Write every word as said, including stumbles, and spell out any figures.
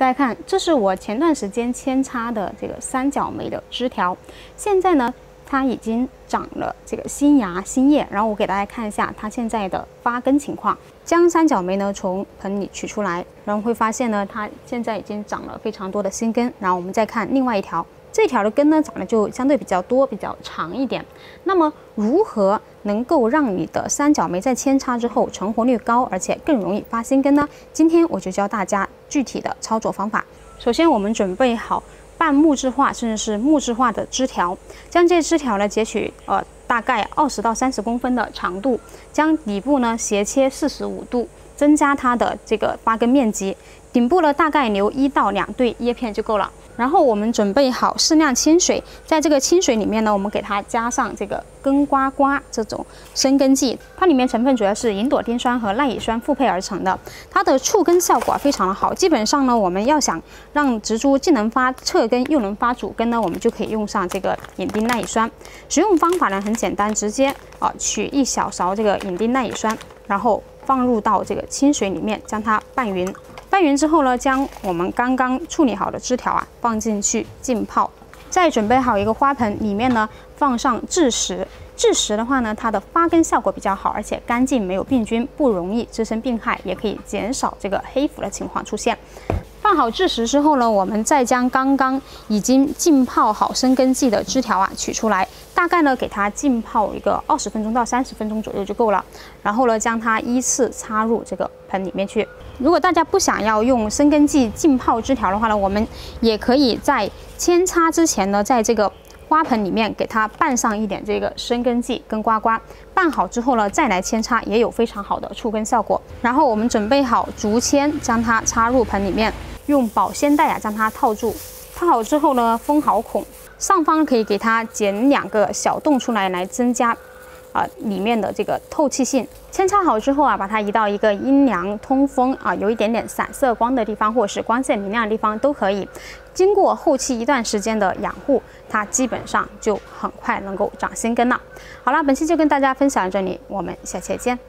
大家看，这是我前段时间扦插的这个三角梅的枝条，现在呢它已经长了这个新芽新叶，然后我给大家看一下它现在的发根情况。将三角梅呢从盆里取出来，然后会发现呢它现在已经长了非常多的新根。然后我们再看另外一条，这条的根呢长得就相对比较多、比较长一点。那么如何能够让你的三角梅在扦插之后成活率高，而且更容易发新根呢？今天我就教大家具体的操作方法。首先我们准备好半木质化甚至是木质化的枝条，将这枝条呢截取呃大概二十到三十公分的长度，将底部呢斜切四十五度，增加它的这个发根面积，顶部呢大概留一到两对叶片就够了。然后我们准备好适量清水，在这个清水里面呢，我们给它加上这个根瓜瓜这种生根剂，它里面成分主要是吲哚丁酸和赖乙酸复配而成的，它的促根效果非常的好。基本上呢，我们要想让植株既能发侧根又能发主根呢，我们就可以用上这个吲哚赖乙酸。使用方法呢很简单，直接啊、呃、取一小勺这个吲哚赖乙酸，然后放入到这个清水里面，将它拌匀。拌匀之后呢，将我们刚刚处理好的枝条啊放进去浸泡。再准备好一个花盆，里面呢放上枳实。枳实的话呢，它的发根效果比较好，而且干净，没有病菌，不容易滋生病害，也可以减少这个黑腐的情况出现。放好枳实之后呢，我们再将刚刚已经浸泡好生根剂的枝条啊取出来，大概呢给它浸泡一个二十分钟到三十分钟左右就够了。然后呢，将它依次插入这个盆里面去。如果大家不想要用生根剂浸泡枝条的话呢，我们也可以在扦插之前呢，在这个花盆里面给它拌上一点这个生根剂跟瓜瓜，拌好之后呢，再来扦插也有非常好的促根效果。然后我们准备好竹签，将它插入盆里面，用保鲜袋啊将它套住，套好之后呢，封好孔，上方可以给它剪两个小洞出来，来增加啊、呃、里面的这个透气性。扦插好之后啊，把它移到一个阴凉通风啊、呃、有一点点散射光的地方，或是光线明亮的地方都可以。经过后期一段时间的养护，它基本上就很快能够长新根了。好了，本期就跟大家分享到这里，我们下期见。